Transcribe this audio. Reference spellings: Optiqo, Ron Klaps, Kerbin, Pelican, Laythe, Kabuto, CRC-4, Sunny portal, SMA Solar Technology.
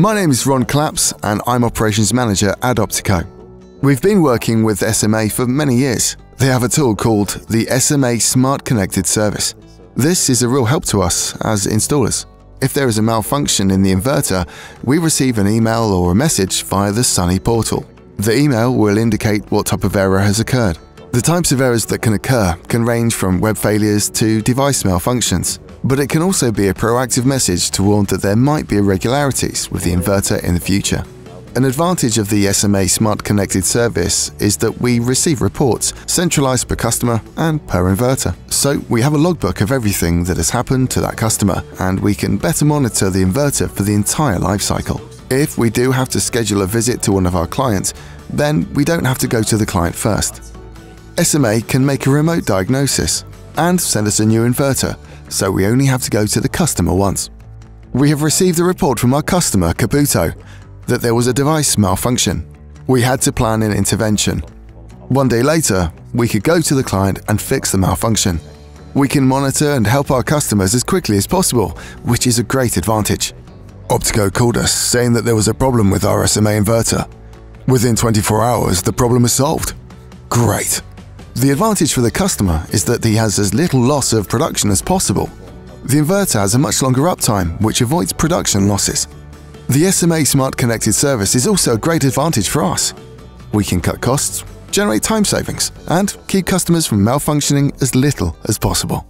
My name is Ron Klaps and I'm Operations Manager at Optiqo. We've been working with SMA for many years. They have a tool called the SMA Smart Connected Service. This is a real help to us as installers. If there is a malfunction in the inverter, we receive an email or a message via the Sunny portal. The email will indicate what type of error has occurred. The types of errors that can occur can range from web failures to device malfunctions, but it can also be a proactive message to warn that there might be irregularities with the inverter in the future. An advantage of the SMA Smart Connected Service is that we receive reports centralized per customer and per inverter. So we have a logbook of everything that has happened to that customer, and we can better monitor the inverter for the entire life cycle. If we do have to schedule a visit to one of our clients, then we don't have to go to the client first. SMA can make a remote diagnosis and send us a new inverter, so we only have to go to the customer once. We have received a report from our customer, Kabuto, that there was a device malfunction. We had to plan an intervention. One day later, we could go to the client and fix the malfunction. We can monitor and help our customers as quickly as possible, which is a great advantage. Optiqo called us saying that there was a problem with our SMA inverter. Within 24 hours, the problem was solved. Great! The advantage for the customer is that he has as little loss of production as possible. The inverter has a much longer uptime, which avoids production losses. The SMA Smart Connected Service is also a great advantage for us. We can cut costs, generate time savings, and keep customers from malfunctioning as little as possible.